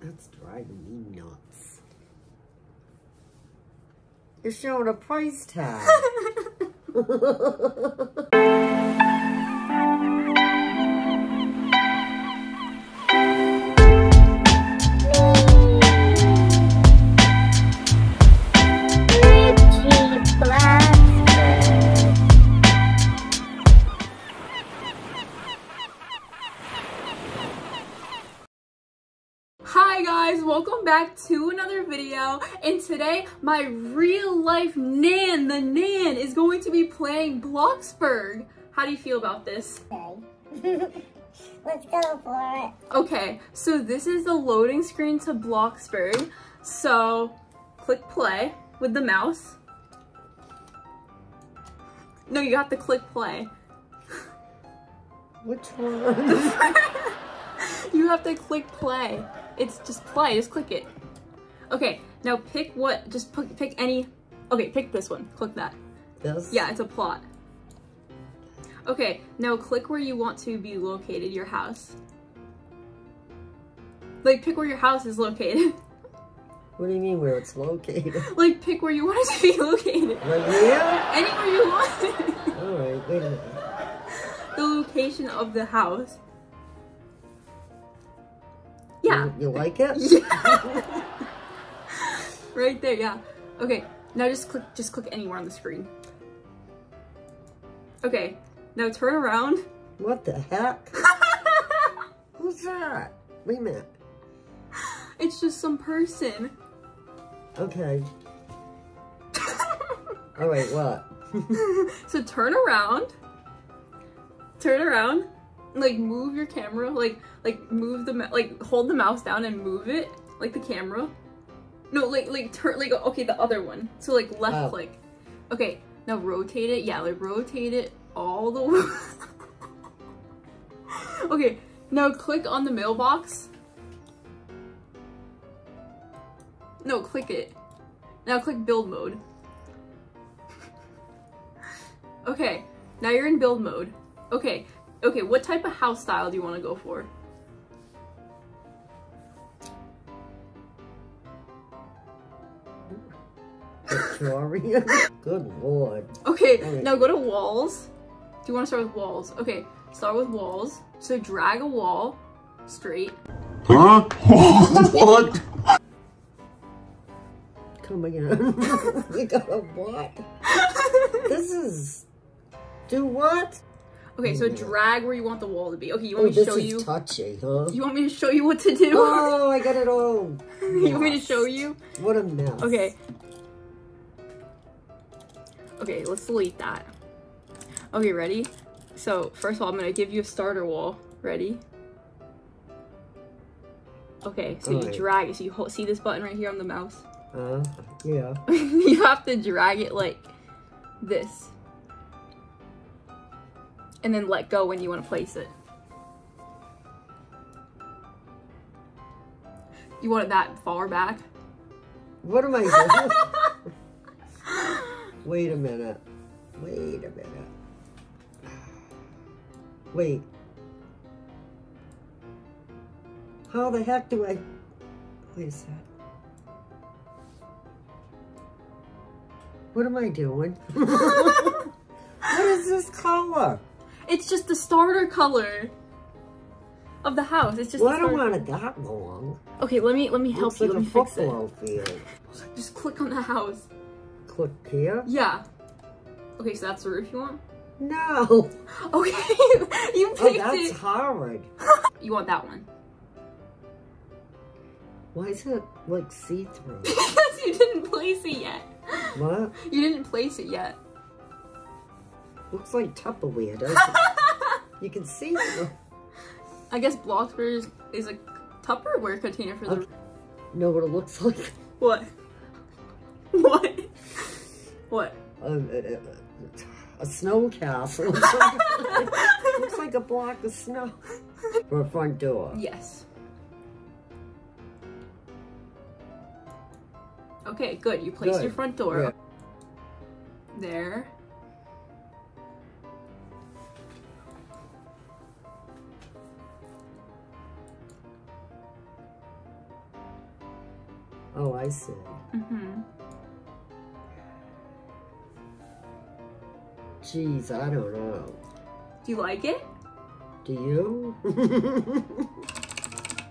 That's driving me nuts. You're showing a price tag. Hi guys, welcome back to another video, and today my real life Nan, the Nan, is going to be playing Bloxburg. How do you feel about this? Okay. Let's go for it. Okay, so this is the loading screen to Bloxburg. So click play with the mouse. No, you have to click play. Which one? You have to click play. It's just play, just click it. Okay, now pick what, just pick any, okay, pick this one, click that. This? Yeah, it's a plot. Okay, now click where you want to be located, your house. Like, pick where your house is located. What do you mean where it's located? Like, pick where you want it to be located. Like here? Anywhere you want it. All right, wait a minute. The location of the house. Yeah. You like it? Yeah. Right there, yeah. Okay, now just click anywhere on the screen. Okay, now turn around. What the heck? Who's that? Wait a minute. It's just some person. Okay. All right, what? So turn around. Like move your camera, like move the, like hold the mouse down and move it, like the camera. No, like turn, like okay, the other one. So like left click. Okay, now rotate it. Yeah, like rotate it all the way. Okay, now click on the mailbox. No, click it. Now click build mode. Okay, now you're in build mode. Okay. Okay, what type of house style do you want to go for? Victorian? Good lord. Okay, right. Now go to walls. Do you want to start with walls? Okay, start with walls. So drag a wall straight. Huh? What? Come again. We got a what? This is... Do what? Okay, so drag where you want the wall to be. Okay, you want me to show you? This is touchy, huh? You want me to show you what to do? Oh, I got it all. You want me to show you? What a mess. Okay. Okay, let's delete that. Okay, ready? So, first of all, I'm going to give you a starter wall. Ready? Okay, so all you drag it. So you hold, see this button right here on the mouse? Yeah. You have to drag it like this. And then let go when you want to place it. You want it that far back? What am I doing? Wait a minute. Wait a minute. Wait. How the heck do I... Wait a sec. What am I doing? What is this color? It's just the starter color of the house. It's just. Well, I don't want it that long. Okay, let me help you. Let me fix it. Just click on the house. Click here. Yeah. Okay, so that's the roof you want. No. Okay, you picked it. Oh, that's hard. You want that one? Why is it like see-through? Because you didn't place it yet. What? You didn't place it yet. Looks like Tupperware, doesn't it? You can see it. I guess Bloxburg is a Tupperware container for the... Know what it looks like? What? What? What? A snow castle. Looks like a block of snow. For a front door. Yes. Okay, good. You placed your front door. Yeah. There. Oh, I see. Mm-hmm. Geez, I don't know. Do you like it? Do you?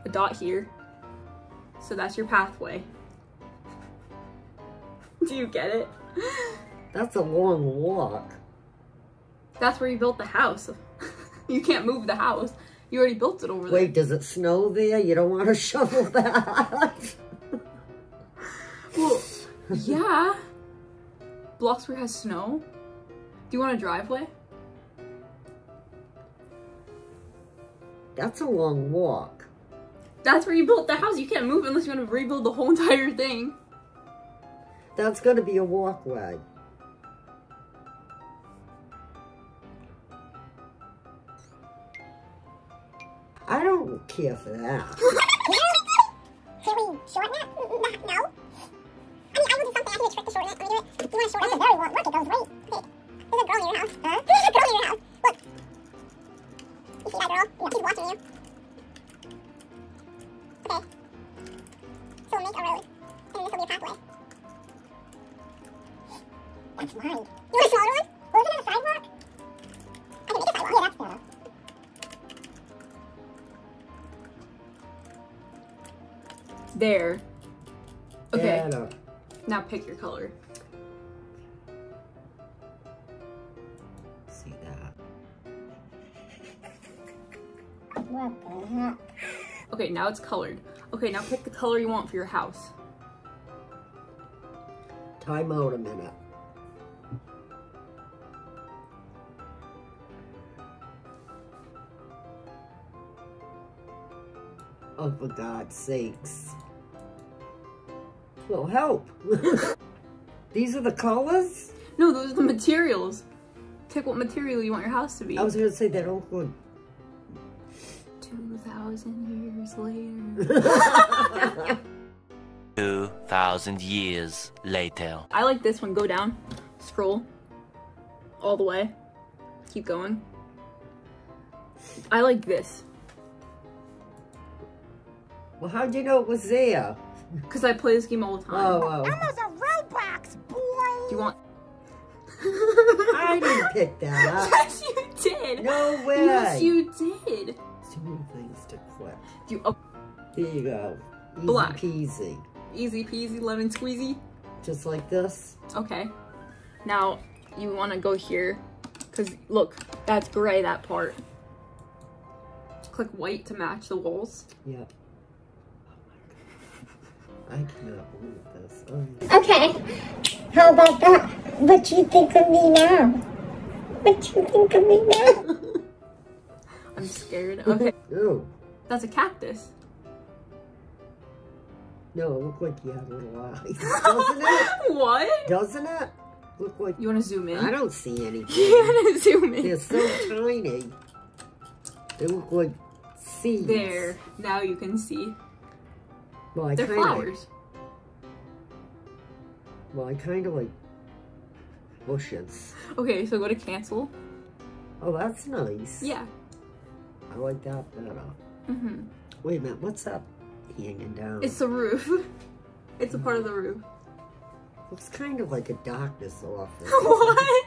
A dot here. So that's your pathway. Do you get it? That's a long walk. That's where you built the house. You can't move the house. You already built it over there. Wait, does it snow there? You don't want to shovel that? Well, yeah. Bloxburg has snow. Do you want a driveway? That's a long walk. That's where you built the house. You can't move unless you want to rebuild the whole entire thing. That's going to be a walkway. I don't care for that. Shorten it? No. I mean, I will do something. I can expect to shorten it. Let me do it. You want to shorten it? That's a very long walk. It goes right. Hey, there's a girl in your house. Huh? There's a girl in your house. Look. You see that girl? Yeah. She's watching you. Okay. So we'll make a road. And this will be a pathway. That's mine. You want a smaller one? Wasn't it a sidewalk? I can make a sidewalk. Yeah, that's better. There. Okay. Yeah, no. Now pick your color. See that? What the heck? Okay, now it's colored. Okay, now pick the color you want for your house. Time out a minute. Oh, for God's sakes. Well, help. These are the colors? No, those are the materials. Pick what material you want your house to be. I was going to say that old one. 2,000 years later. 2,000 years later. I like this one. Go down. Scroll. All the way. Keep going. I like this. Well, how'd you know it was there? Because I play this game all the time. Oh. Elmo's a Roblox, boy! Do you want... I didn't pick that up. Yes, you did! No way! Yes, you did! Too many things to click. Here you go. Easy Black. Peasy. Easy peasy, lemon squeezy. Just like this. Okay. Now, you want to go here. Because, look, that's gray, that part. Click white to match the walls. Yep. I cannot believe this. Oh. Okay, how about that? What you think of me now? What you think of me now? I'm scared. Okay. Ew. That's a cactus. No, it looked like you had little eyes. Doesn't it? What? Doesn't it? Look like... You want to zoom in? I don't see anything. You want to zoom in? They're so tiny. They look like seeds. There. Now you can see. Well, they're flowers. Well, I kind of like bushes. Okay, so go to cancel. Oh, that's nice. Yeah. I like that better. Mm-hmm. Wait a minute, what's up hanging down? It's the roof. It's a part of the roof. Looks kind of like a doctor's office. What?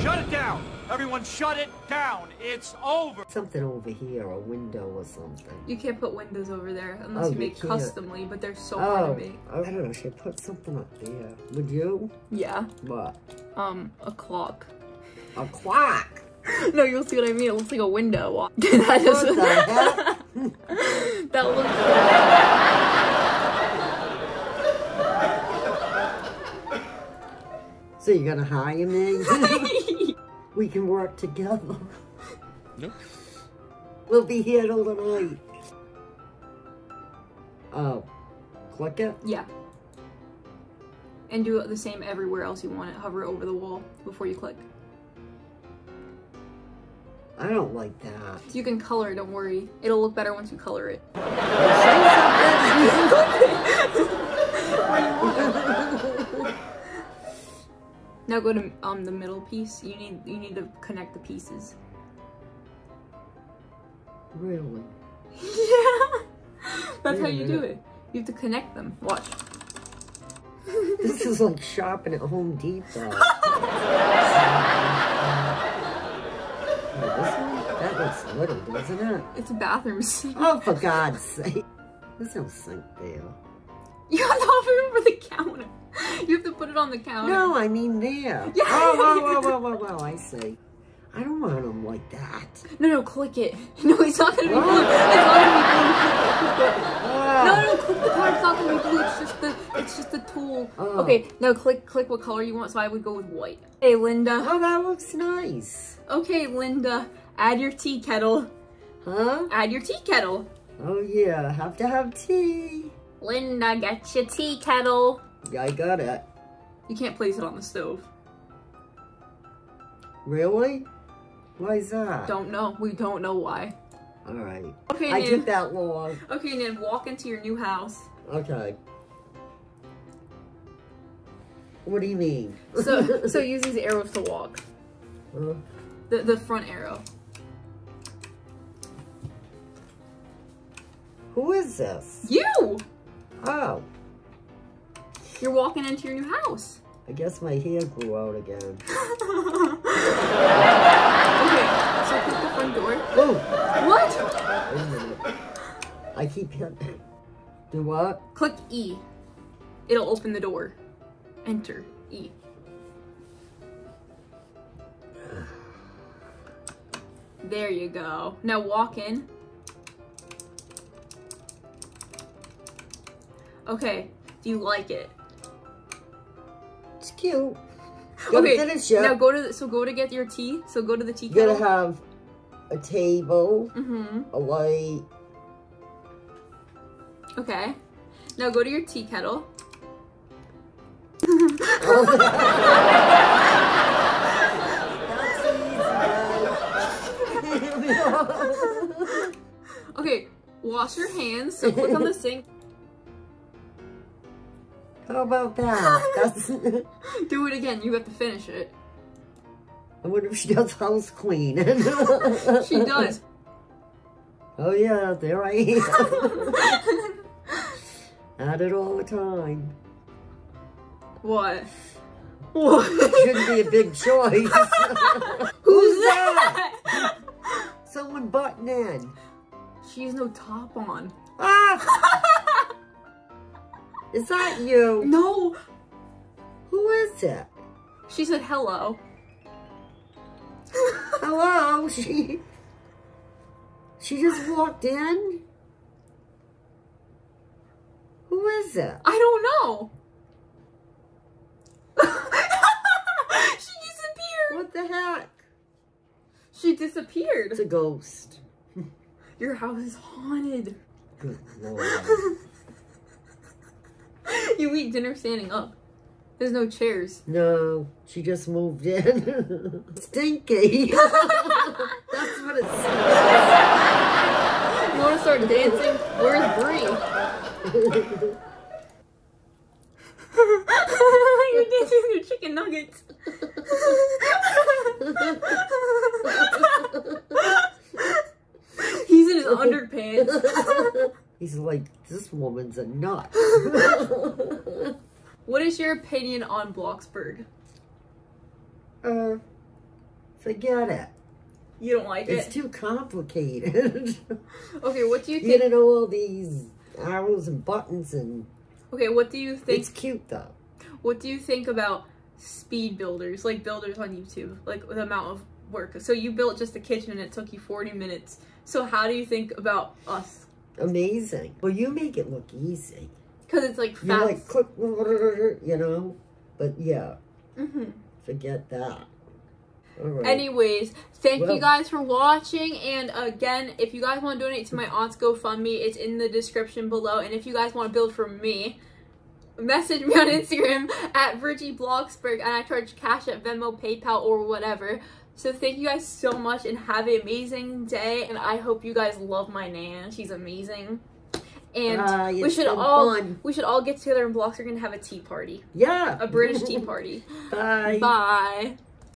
Shut it down! Everyone shut it down! It's over! Something over here, a window or something. You can't put windows over there unless you make customly, but they're so hard to make. I don't know, should put something up there. Would you? Yeah. What? A clock. A clock? No, you'll see what I mean. It looks like a window. That just... What the heck? That looks... So you're gonna hire me? We can work together. Nope. We'll be here all night. Oh, click it? Yeah. And do the same everywhere else you want it. Hover over the wall before you click. I don't like that. You can color it, don't worry. It'll look better once you color it. Now go to the middle piece. You need to connect the pieces. Really? Yeah. That's how you do it. You have to connect them. Watch. This is like shopping at Home Depot. That looks little, doesn't it? It's a bathroom sink. Oh, for God's sake. There's no sink there. You have to hover over the counter. You have to put it on the counter. No, I mean there. Yeah. Oh, whoa, whoa, whoa, whoa, whoa, I see. I don't want them like that. No, no, click it. No, it's not going to be blue. It's not going to be blue. No, click the card. It's not going to be blue. It's just the tool. Oh. Okay, no, click what color you want, so I would go with white. Hey, Linda. Oh, that looks nice. Okay, Linda, add your tea kettle. Huh? Add your tea kettle. Oh, yeah, have to have tea. Linda, get your tea kettle. Yeah, I got it. You can't place it on the stove. Really? Why is that? Don't know. We don't know why. All right. Okay, I took that long. Okay, Nan, walk into your new house. Okay. What do you mean? So use these arrows to walk. The front arrow. Who is this? You! Oh. You're walking into your new house. I guess my hair grew out again. Okay, so click the front door. Oh! What? Wait a minute. I keep hitting. Do what? Click E. It'll open the door. Enter E. There you go. Now walk in. Okay, do you like it? It's cute. Okay, now go to get your tea. So go to the tea kettle. You gotta have a table, a light. Okay, now go to your tea kettle. Okay, wash your hands. So click on the sink. How about that? That's... Do it again. You have to finish it. I wonder if she does house clean. She does. Oh yeah, there I am. At it all the time. What? What? Shouldn't be a big choice. Who's that? Someone butting in. She has no top on. Ah! Is that you? No. Who is it? She said hello. Hello? She just walked in? Who is it? I don't know. She disappeared. What the heck? She disappeared. It's a ghost. Your house is haunted. Good Lord. You eat dinner standing up. There's no chairs. No, she just moved in. Stinky. That's what it says. You want to start dancing? Where's Bree? You're dancing with your chicken nuggets. He's in his underpants. He's like, this woman's a nut. What is your opinion on Bloxburg? Forget it. You don't like it? It's too complicated. Okay, what do you think? You know, all these arrows and buttons and... Okay, what do you think? It's cute, though. What do you think about speed builders? Like builders on YouTube, like the amount of work. So you built just a kitchen and it took you 40 minutes. So how do you think about us? Amazing. Well, you make it look easy. Because it's like fast. You're like, click, you know? But yeah. Forget that. All right. Anyways, thank you guys for watching. And again, if you guys want to donate to my aunt's GoFundMe, it's in the description below. And if you guys want to build for me, message me on Instagram at VirgieBloxburg. And I charge cash at Venmo, PayPal, or whatever. So thank you guys so much and have an amazing day. And I hope you guys love my Nan. She's amazing. And we should all get together in Bloxburg and have a tea party. Yeah. A British tea party. Bye. Bye.